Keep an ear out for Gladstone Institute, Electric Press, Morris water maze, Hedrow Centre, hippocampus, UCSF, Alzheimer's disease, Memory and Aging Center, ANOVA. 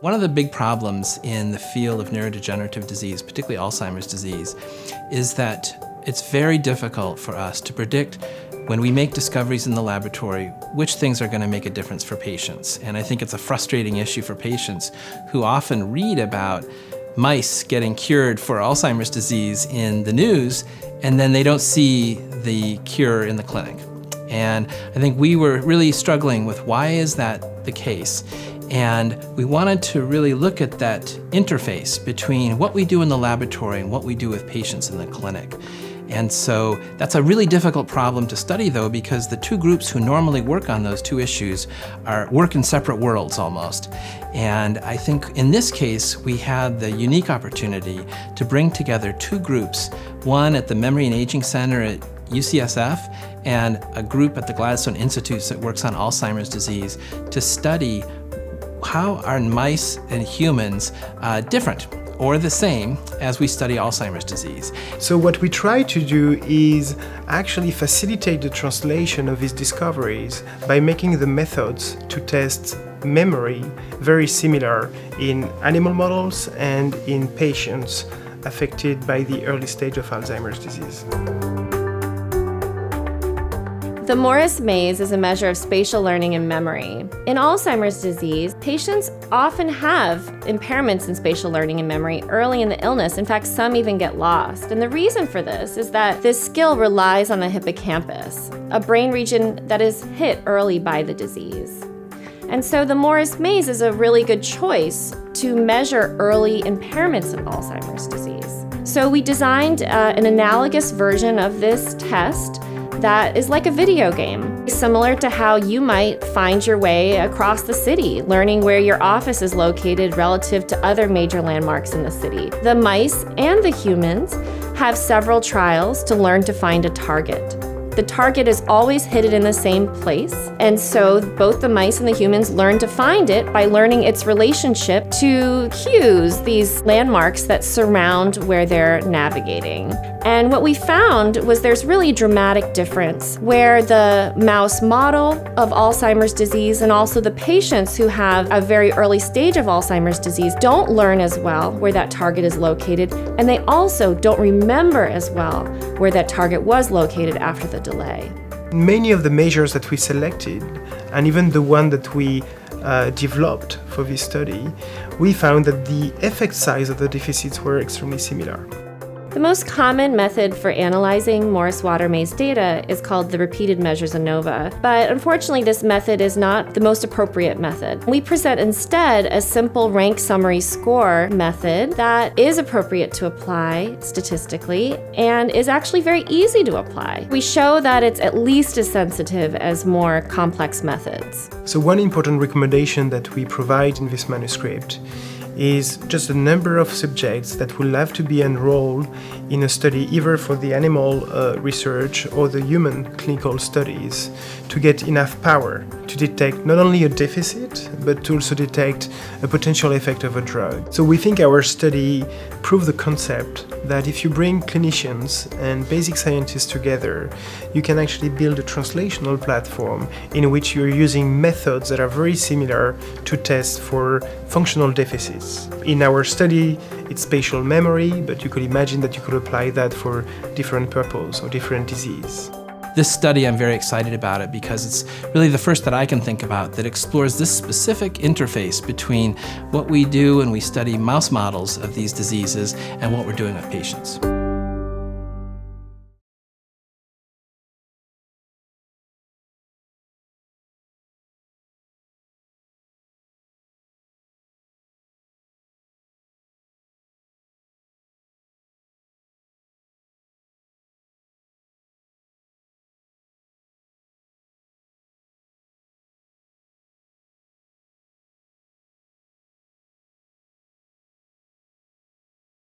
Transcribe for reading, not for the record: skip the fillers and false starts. One of the big problems in the field of neurodegenerative disease, particularly Alzheimer's disease, is that it's very difficult for us to predict when we make discoveries in the laboratory, which things are going to make a difference for patients. And I think it's a frustrating issue for patients who often read about mice getting cured for Alzheimer's disease in the news, and then they don't see the cure in the clinic. And I think we were really struggling with why is that the case? And we wanted to really look at that interface between what we do in the laboratory and what we do with patients in the clinic. And so that's a really difficult problem to study, though, because the two groups who normally work on those two issues work in separate worlds almost. And I think in this case, we had the unique opportunity to bring together two groups, one at the Memory and Aging Center at UCSF and a group at the Gladstone Institute that works on Alzheimer's disease, to study how are mice and humans different or the same as we study Alzheimer's disease. So what we try to do is actually facilitate the translation of these discoveries by making the methods to test memory very similar in animal models and in patients affected by the early stage of Alzheimer's disease. The Morris maze is a measure of spatial learning and memory. In Alzheimer's disease, patients often have impairments in spatial learning and memory early in the illness. In fact, some even get lost. And the reason for this is that this skill relies on the hippocampus, a brain region that is hit early by the disease. And so the Morris maze is a really good choice to measure early impairments in Alzheimer's disease. So we designed an analogous version of this test that is like a video game, similar to how you might find your way across the city, learning where your office is located relative to other major landmarks in the city. The mice and the humans have several trials to learn to find a target. The target is always hidden in the same place, and so both the mice and the humans learn to find it by learning its relationship to cues, these landmarks that surround where they're navigating. And what we found was there's really a dramatic difference where the mouse model of Alzheimer's disease and also the patients who have a very early stage of Alzheimer's disease don't learn as well where that target is located, and they also don't remember as well where that target was located after the delay. Many of the measures that we selected, and even the one that we developed for this study, we found that the effect size of the deficits were extremely similar. The most common method for analyzing Morris water maze data is called the repeated measures ANOVA, but unfortunately this method is not the most appropriate method. We present instead a simple rank summary score method that is appropriate to apply statistically and is actually very easy to apply. We show that it's at least as sensitive as more complex methods. So one important recommendation that we provide in this manuscript is just a number of subjects that will have to be enrolled in a study either for the animal research or the human clinical studies to get enough power to detect not only a deficit but to also detect a potential effect of a drug. So we think our study proved the concept that if you bring clinicians and basic scientists together, you can actually build a translational platform in which you're using methods that are very similar to test for functional deficits. In our study, it's spatial memory, but you could imagine that you could apply that for different purpose or different disease. This study, I'm very excited about it because it's really the first that I can think about that explores this specific interface between what we do when we study mouse models of these diseases and what we're doing with patients.